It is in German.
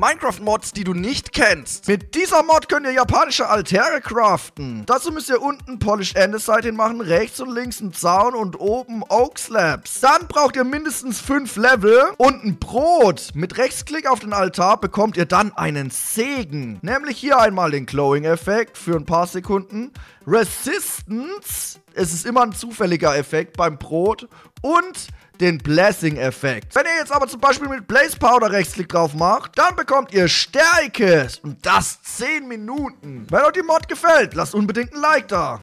Minecraft-Mods, die du nicht kennst. Mit dieser Mod könnt ihr japanische Altäre craften. Dazu müsst ihr unten Polished Andesite hinmachen, rechts und links einen Zaun und oben Oak Slabs. Dann braucht ihr mindestens 5 Level und ein Brot. Mit Rechtsklick auf den Altar bekommt ihr dann einen Segen. Nämlich hier einmal den Glowing-Effekt für ein paar Sekunden. Resistance, es ist immer ein zufälliger Effekt beim Brot. Und den Blessing-Effekt. Wenn ihr jetzt aber zum Beispiel mit Blaze Powder Rechtsklick drauf macht, dann bekommt ihr Stärke. Und das 10 Minuten. Wenn euch die Mod gefällt, lasst unbedingt ein Like da.